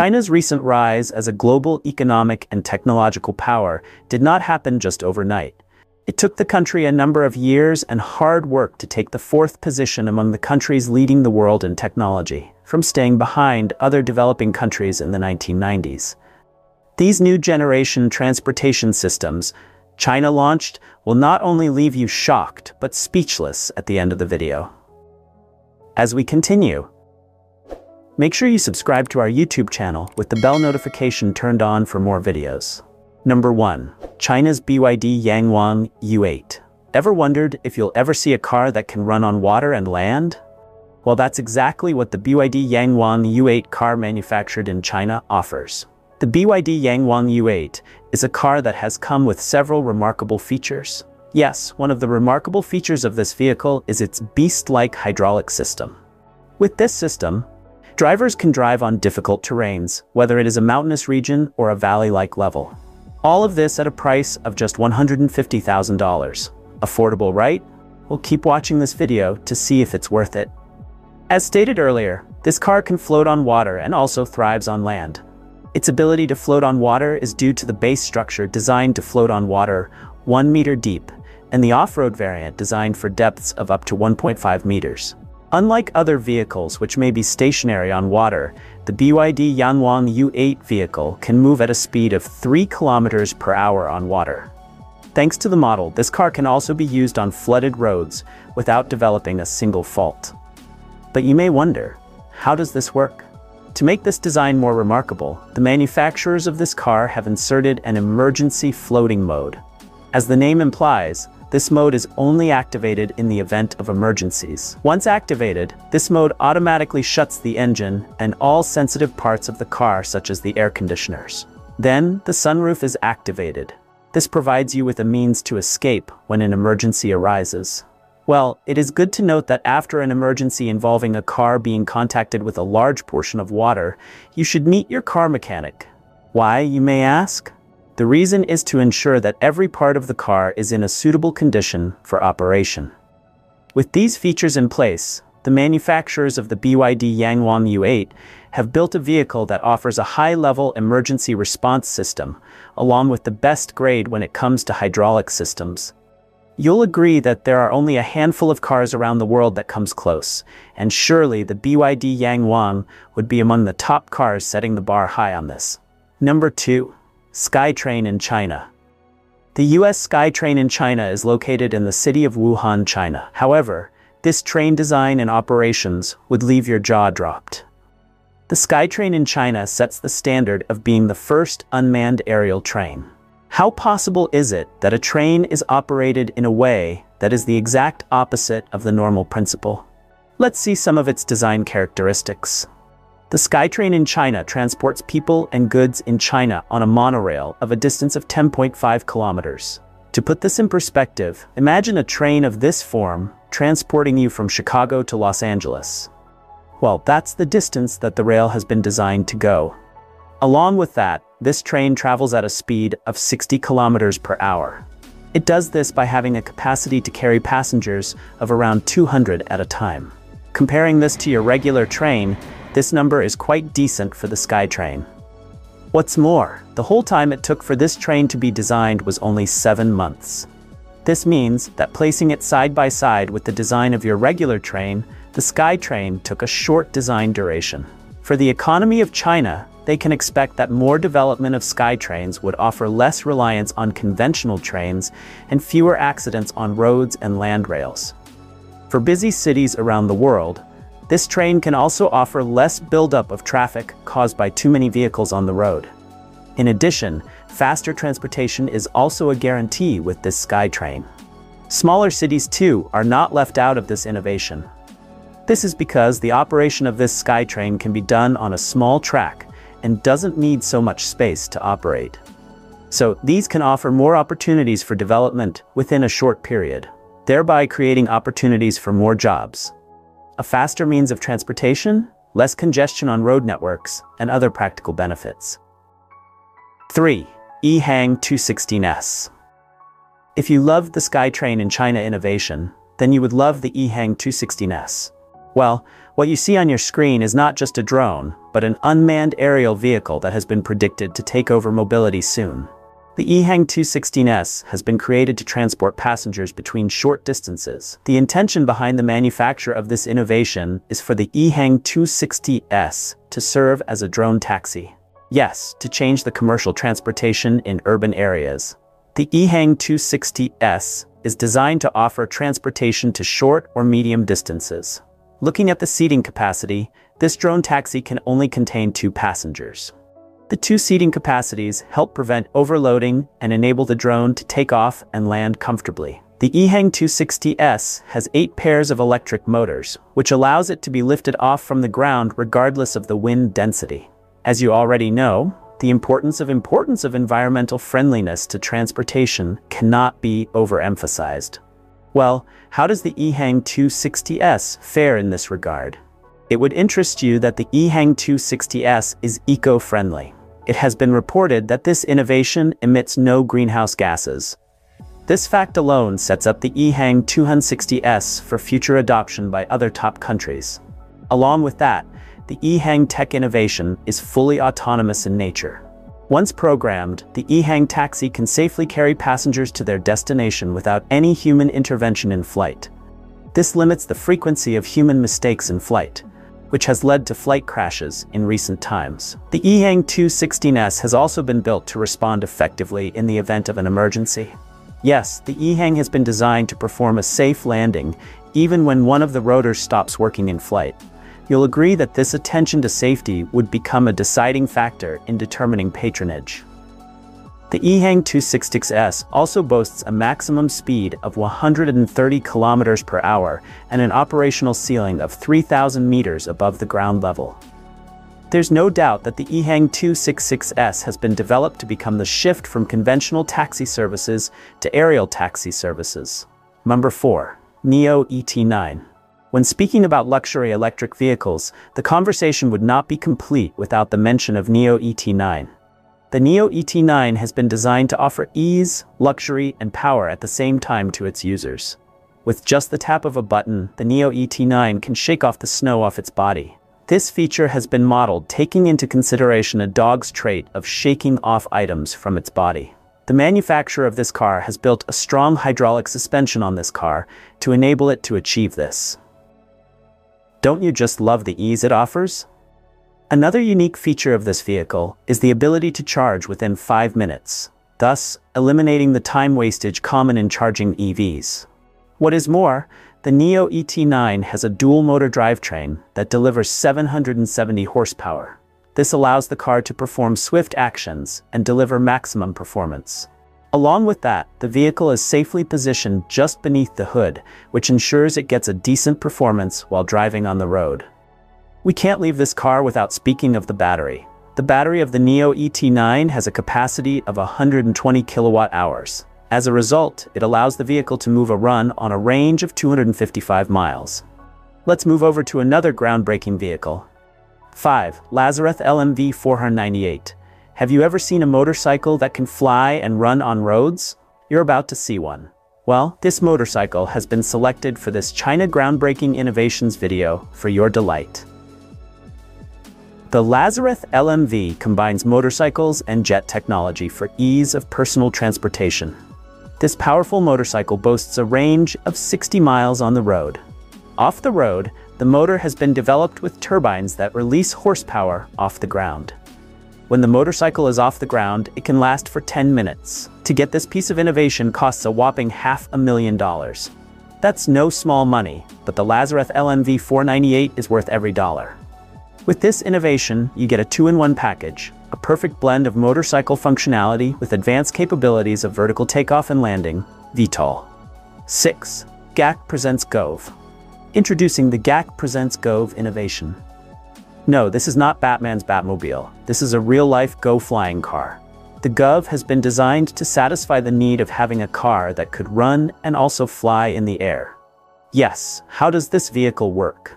China's recent rise as a global economic and technological power did not happen just overnight. It took the country a number of years and hard work to take the fourth position among the countries leading the world in technology, from staying behind other developing countries in the 1990s. These new generation transportation systems China launched will not only leave you shocked, but speechless at the end of the video. As we continue, make sure you subscribe to our YouTube channel with the bell notification turned on for more videos. Number 1. China's BYD Yangwang U8. Ever wondered if you'll ever see a car that can run on water and land? Well, that's exactly what the BYD Yangwang U8 car manufactured in China offers. The BYD Yangwang U8 is a car that has come with several remarkable features. Yes, one of the remarkable features of this vehicle is its beast-like hydraulic system. With this system, drivers can drive on difficult terrains, whether it is a mountainous region or a valley-like level. All of this at a price of just $150,000. Affordable, right? Well, keep watching this video to see if it's worth it. As stated earlier, this car can float on water and also thrives on land. Its ability to float on water is due to the base structure designed to float on water 1 meter deep, and the off-road variant designed for depths of up to 1.5 meters. Unlike other vehicles which may be stationary on water, the BYD Yangwang U8 vehicle can move at a speed of 3 km/h on water. Thanks to the model, this car can also be used on flooded roads without developing a single fault. But you may wonder, how does this work? To make this design more remarkable, the manufacturers of this car have inserted an emergency floating mode. As the name implies, this mode is only activated in the event of emergencies. Once activated, this mode automatically shuts the engine and all sensitive parts of the car, such as the air conditioners. Then, the sunroof is activated. This provides you with a means to escape when an emergency arises. Well, it is good to note that after an emergency involving a car being contacted with a large portion of water, you should meet your car mechanic. Why, you may ask? The reason is to ensure that every part of the car is in a suitable condition for operation. With these features in place, the manufacturers of the BYD Yangwang U8 have built a vehicle that offers a high-level emergency response system, along with the best grade when it comes to hydraulic systems. You'll agree that there are only a handful of cars around the world that comes close, and surely the BYD Yangwang would be among the top cars, setting the bar high on this. Number 2. Skytrain in China. The US Skytrain in China is located in the city of Wuhan, China. However, this train design and operations would leave your jaw dropped. The Skytrain in China sets the standard of being the first unmanned aerial train. How possible is it that a train is operated in a way that is the exact opposite of the normal principle? Let's see some of its design characteristics. The Skytrain in China transports people and goods in China on a monorail of a distance of 10.5 kilometers. To put this in perspective, imagine a train of this form transporting you from Chicago to Los Angeles. Well, that's the distance that the rail has been designed to go. Along with that, this train travels at a speed of 60 km/h. It does this by having a capacity to carry passengers of around 200 at a time. Comparing this to your regular train, this number is quite decent for the Skytrain. What's more, the whole time it took for this train to be designed was only 7 months. This means that placing it side by side with the design of your regular train, the Skytrain took a short design duration. For the economy of China, they can expect that more development of Skytrains would offer less reliance on conventional trains and fewer accidents on roads and land rails. For busy cities around the world, this train can also offer less buildup of traffic caused by too many vehicles on the road. In addition, faster transportation is also a guarantee with this Skytrain. Smaller cities too are not left out of this innovation. This is because the operation of this Skytrain can be done on a small track and doesn't need so much space to operate. So these can offer more opportunities for development within a short period, thereby creating opportunities for more jobs. A faster means of transportation, less congestion on road networks, and other practical benefits. 3. EHang 216S. If you loved the Skytrain in China innovation, then you would love the EHang 216S. Well, What you see on your screen is not just a drone, but an unmanned aerial vehicle that has been predicted to take over mobility soon. The EHang 216S has been created to transport passengers between short distances. The intention behind the manufacture of this innovation is for the EHang 216S to serve as a drone taxi. Yes, to change the commercial transportation in urban areas. The EHang 216S is designed to offer transportation to short or medium distances. Looking at the seating capacity, this drone taxi can only contain 2 passengers. The 2 seating capacities help prevent overloading and enable the drone to take off and land comfortably. The EHang 216S has 8 pairs of electric motors, which allows it to be lifted off from the ground regardless of the wind density. As you already know, the importance of environmental friendliness to transportation cannot be overemphasized. Well, how does the EHang 216S fare in this regard? It would interest you that the EHang 216S is eco-friendly. It has been reported that this innovation emits no greenhouse gases. This fact alone sets up the EHang 216S for future adoption by other top countries. Along with that, the EHang tech innovation is fully autonomous in nature. Once programmed, the EHang taxi can safely carry passengers to their destination without any human intervention in flight. This limits the frequency of human mistakes in flight, which has led to flight crashes in recent times. The EHang 216S has also been built to respond effectively in the event of an emergency. Yes, the EHang has been designed to perform a safe landing, even when one of the rotors stops working in flight. You'll agree that this attention to safety would become a deciding factor in determining patronage. The EHang 216S also boasts a maximum speed of 130 kilometers per hour and an operational ceiling of 3,000 meters above the ground level. There's no doubt that the EHang 216S has been developed to become the shift from conventional taxi services to aerial taxi services. Number 4. NIO ET9. When speaking about luxury electric vehicles, the conversation would not be complete without the mention of NIO ET9. The NIO ET9 has been designed to offer ease, luxury, and power at the same time to its users. With just the tap of a button, the NIO ET9 can shake off the snow off its body. This feature has been modeled taking into consideration a dog's trait of shaking off items from its body. The manufacturer of this car has built a strong hydraulic suspension on this car to enable it to achieve this. Don't you just love the ease it offers? Another unique feature of this vehicle is the ability to charge within 5 minutes, thus eliminating the time wastage common in charging EVs. What is more, the NIO ET9 has a dual-motor drivetrain that delivers 770 horsepower. This allows the car to perform swift actions and deliver maximum performance. Along with that, the vehicle is safely positioned just beneath the hood, which ensures it gets a decent performance while driving on the road. We can't leave this car without speaking of the battery. The battery of the NIO ET9 has a capacity of 120 kilowatt hours. As a result, it allows the vehicle to move a run on a range of 255 miles. Let's move over to another groundbreaking vehicle. 5. Lazareth LMV 498. Have you ever seen a motorcycle that can fly and run on roads? You're about to see one. Well, this motorcycle has been selected for this China groundbreaking innovations video for your delight. The Lazareth LMV combines motorcycles and jet technology for ease of personal transportation. This powerful motorcycle boasts a range of 60 miles on the road. Off the road, the motor has been developed with turbines that release horsepower off the ground. When the motorcycle is off the ground, it can last for 10 minutes. To get this piece of innovation costs a whopping $500,000. That's no small money, but the Lazareth LMV 498 is worth every dollar. With this innovation, you get a 2-in-1 package, a perfect blend of motorcycle functionality with advanced capabilities of vertical takeoff and landing, VTOL. 6. GAC presents Gove. Introducing the GAC presents Gove innovation. No, this is not Batman's Batmobile. This is a real-life Go flying car. The Gove has been designed to satisfy the need of having a car that could run and also fly in the air. Yes, how does this vehicle work?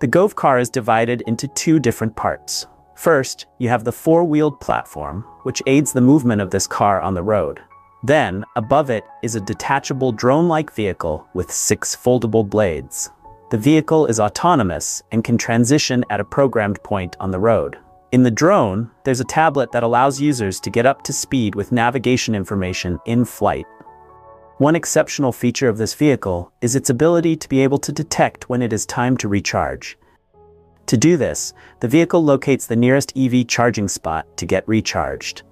The Gove car is divided into 2 different parts. First, you have the 4-wheeled platform, which aids the movement of this car on the road. Then, above it is a detachable drone-like vehicle with 6 foldable blades. The vehicle is autonomous and can transition at a programmed point on the road. In the drone, there's a tablet that allows users to get up to speed with navigation information in flight. One exceptional feature of this vehicle is its ability to be able to detect when it is time to recharge. To do this, the vehicle locates the nearest EV charging spot to get recharged,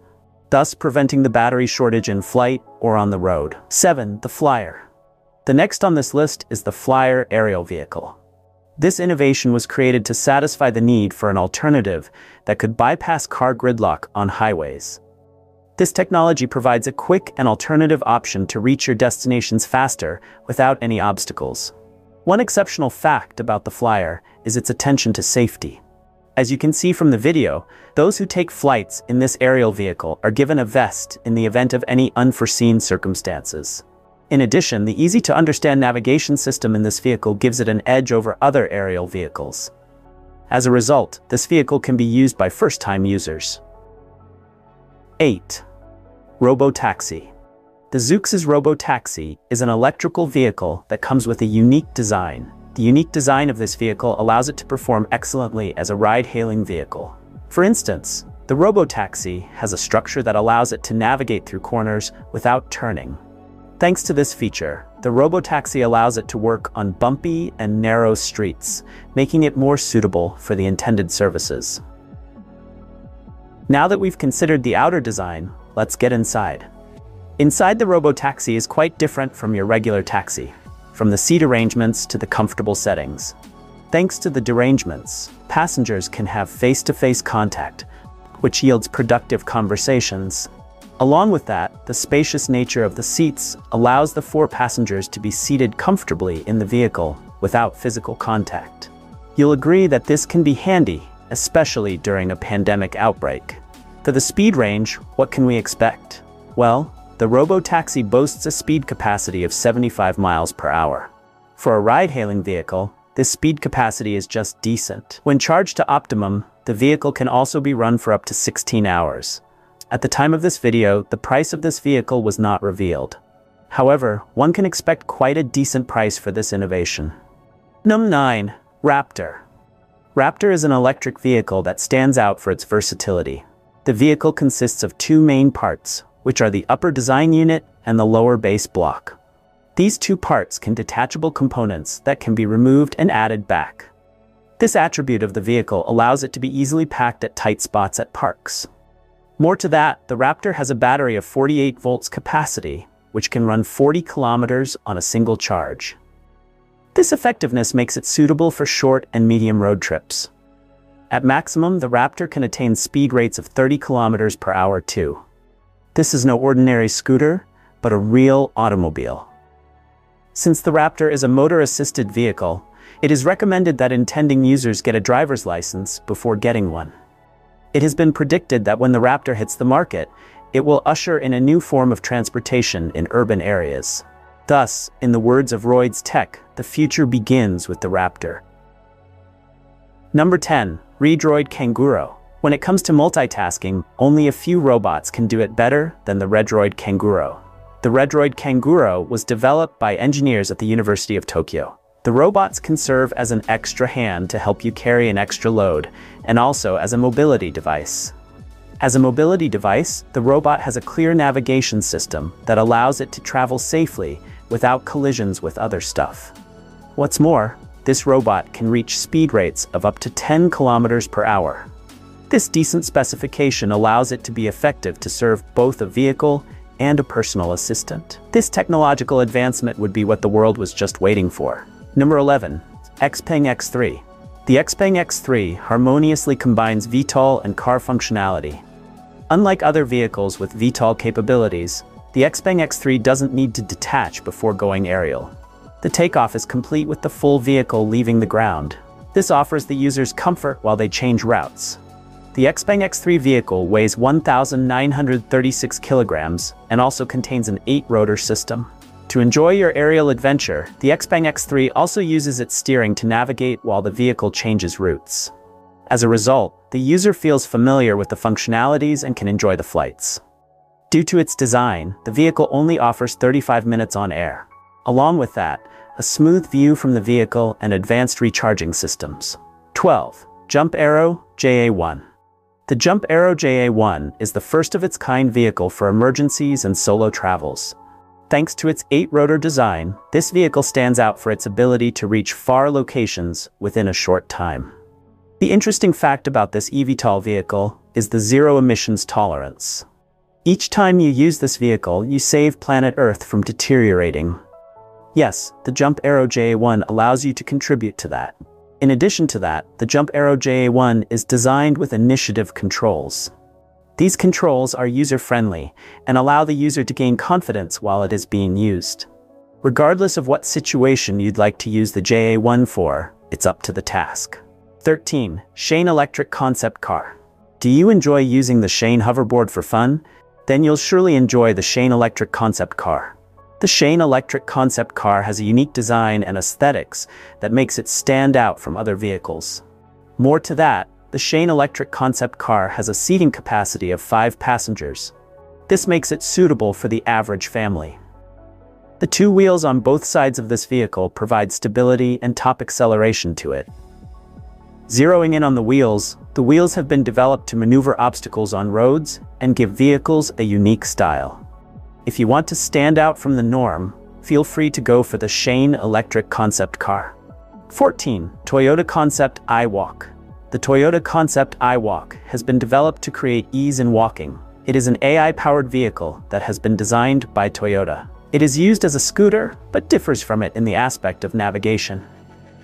thus preventing the battery shortage in flight or on the road. 7. The Flyer. The next on this list is the Flyer aerial vehicle. This innovation was created to satisfy the need for an alternative that could bypass car gridlock on highways. This technology provides a quick and alternative option to reach your destinations faster without any obstacles. One exceptional fact about the Flyer is its attention to safety. As you can see from the video, those who take flights in this aerial vehicle are given a vest in the event of any unforeseen circumstances. In addition, the easy-to-understand navigation system in this vehicle gives it an edge over other aerial vehicles. As a result, this vehicle can be used by first-time users. 8. RoboTaxi. The Zoox's RoboTaxi is an electrical vehicle that comes with a unique design. The unique design of this vehicle allows it to perform excellently as a ride-hailing vehicle. For instance, the RoboTaxi has a structure that allows it to navigate through corners without turning. Thanks to this feature, the RoboTaxi allows it to work on bumpy and narrow streets, making it more suitable for the intended services. Now that we've considered the outer design, let's get inside. Inside, the RoboTaxi is quite different from your regular taxi, from the seat arrangements to the comfortable settings. Thanks to the arrangements, passengers can have face-to-face contact, which yields productive conversations. Along with that, the spacious nature of the seats allows the four passengers to be seated comfortably in the vehicle without physical contact. You'll agree that this can be handy, especially during a pandemic outbreak. For the speed range, what can we expect? Well, the RoboTaxi boasts a speed capacity of 75 miles per hour. For a ride-hailing vehicle, this speed capacity is just decent. When charged to optimum, the vehicle can also be run for up to 16 hours. At the time of this video, the price of this vehicle was not revealed. However, one can expect quite a decent price for this innovation. Number 9. Raptor. Raptor is an electric vehicle that stands out for its versatility. The vehicle consists of two main parts, which are the upper design unit and the lower base block. These two parts can be detachable components that can be removed and added back. This attribute of the vehicle allows it to be easily packed at tight spots at parks. More to that, the Raptor has a battery of 48 volts capacity, which can run 40 kilometers on a single charge. This effectiveness makes it suitable for short and medium road trips. At maximum, the Raptor can attain speed rates of 30 kilometers per hour too. This is no ordinary scooter, but a real automobile. Since the Raptor is a motor-assisted vehicle, it is recommended that intending users get a driver's license before getting one. It has been predicted that when the Raptor hits the market, it will usher in a new form of transportation in urban areas. Thus, in the words of Roids Tech, the future begins with the Raptor. Number 10. Redroid Kanguro. When it comes to multitasking, only a few robots can do it better than the Redroid Kanguro. The Redroid Kanguro was developed by engineers at the University of Tokyo. The robots can serve as an extra hand to help you carry an extra load, and also as a mobility device. As a mobility device, the robot has a clear navigation system that allows it to travel safely without collisions with other stuff. What's more, this robot can reach speed rates of up to 10 kilometers per hour. This decent specification allows it to be effective to serve both a vehicle and a personal assistant. This technological advancement would be what the world was just waiting for. Number 11. Xpeng X3. The Xpeng X3 harmoniously combines VTOL and car functionality. Unlike other vehicles with VTOL capabilities, the Xpeng X3 doesn't need to detach before going aerial. The takeoff is complete with the full vehicle leaving the ground. This offers the users comfort while they change routes. The Xpeng X3 vehicle weighs 1,936 kilograms and also contains an 8-rotor system. To enjoy your aerial adventure, the Xpeng X3 also uses its steering to navigate while the vehicle changes routes. As a result, the user feels familiar with the functionalities and can enjoy the flights. Due to its design, the vehicle only offers 35 minutes on air. Along with that, a smooth view from the vehicle, and advanced recharging systems. 12. Jump Aero JA1. The Jump Aero JA1 is the first of its kind vehicle for emergencies and solo travels. Thanks to its 8-rotor design, this vehicle stands out for its ability to reach far locations within a short time. The interesting fact about this eVTOL vehicle is the zero emissions tolerance. Each time you use this vehicle, you save planet Earth from deteriorating. Yes, the Jump Aero JA1 allows you to contribute to that. In addition to that, the Jump Aero JA1 is designed with initiative controls. These controls are user-friendly and allow the user to gain confidence while it is being used. Regardless of what situation you'd like to use the JA1 for, it's up to the task. 13. Shane Electric Concept Car. Do you enjoy using the Shane hoverboard for fun? Then you'll surely enjoy the Shane Electric Concept Car. The Shane Electric Concept Car has a unique design and aesthetics that makes it stand out from other vehicles. More to that, the Shane Electric Concept Car has a seating capacity of 5 passengers. This makes it suitable for the average family. The two wheels on both sides of this vehicle provide stability and top acceleration to it. Zeroing in on the wheels have been developed to maneuver obstacles on roads and give vehicles a unique style. If you want to stand out from the norm, feel free to go for the Shane Electric Concept Car. 14. Toyota Concept iWalk. The Toyota Concept iWalk has been developed to create ease in walking. It is an AI-powered vehicle that has been designed by Toyota. It is used as a scooter, but differs from it in the aspect of navigation.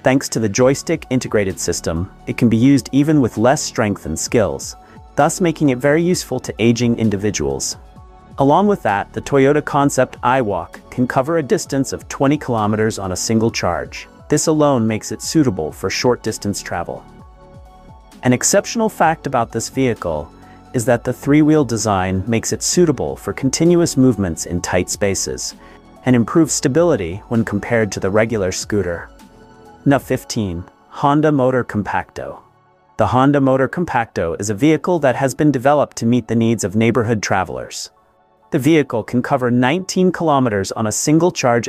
Thanks to the joystick integrated system, it can be used even with less strength and skills, thus making it very useful to aging individuals. Along with that, the Toyota Concept iWalk can cover a distance of 20 kilometers on a single charge. This alone makes it suitable for short-distance travel. An exceptional fact about this vehicle is that the three-wheel design makes it suitable for continuous movements in tight spaces and improves stability when compared to the regular scooter. Now 15. Honda Motor Compacto. The Honda Motor Compacto is a vehicle that has been developed to meet the needs of neighborhood travelers. The vehicle can cover 19 kilometers on a single charge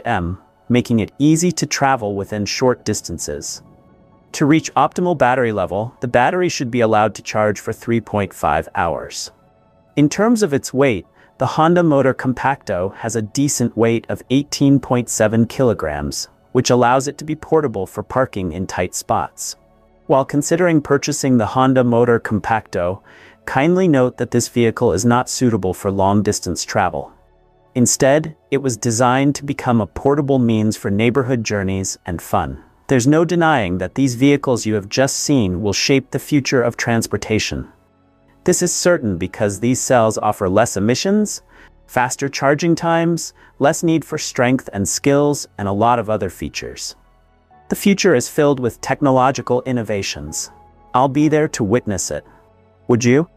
making it easy to travel within short distances. To reach optimal battery level, the battery should be allowed to charge for 3.5 hours. In terms of its weight, the Honda Motor Compacto has a decent weight of 18.7 kilograms, which allows it to be portable for parking in tight spots. While considering purchasing the Honda Motor Compacto, kindly note that this vehicle is not suitable for long-distance travel. Instead, it was designed to become a portable means for neighborhood journeys and fun. There's no denying that these vehicles you have just seen will shape the future of transportation. This is certain because these cells offer less emissions, faster charging times, less need for strength and skills, and a lot of other features. The future is filled with technological innovations. I'll be there to witness it. Would you?